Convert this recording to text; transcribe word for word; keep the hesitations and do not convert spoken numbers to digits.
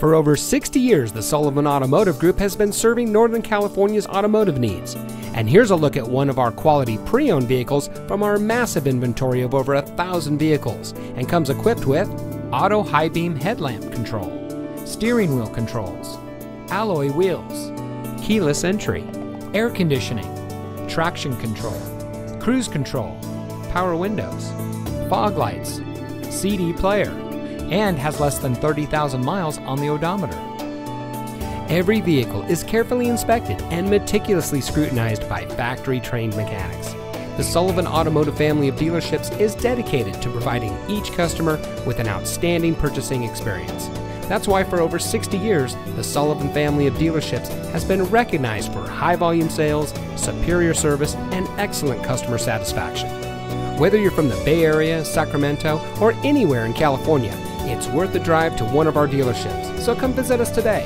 For over sixty years, the Sullivan Automotive Group has been serving Northern California's automotive needs. And here's a look at one of our quality pre-owned vehicles from our massive inventory of over a thousand vehicles, and comes equipped with auto high beam headlamp control, steering wheel controls, alloy wheels, keyless entry, air conditioning, traction control, cruise control, power windows, fog lights, C D player, and has less than thirty thousand miles on the odometer. Every vehicle is carefully inspected and meticulously scrutinized by factory-trained mechanics. The Sullivan Automotive family of dealerships is dedicated to providing each customer with an outstanding purchasing experience. That's why for over sixty years, the Sullivan family of dealerships has been recognized for high volume sales, superior service, and excellent customer satisfaction. Whether you're from the Bay Area, Sacramento, or anywhere in California, it's worth the drive to one of our dealerships, so come visit us today.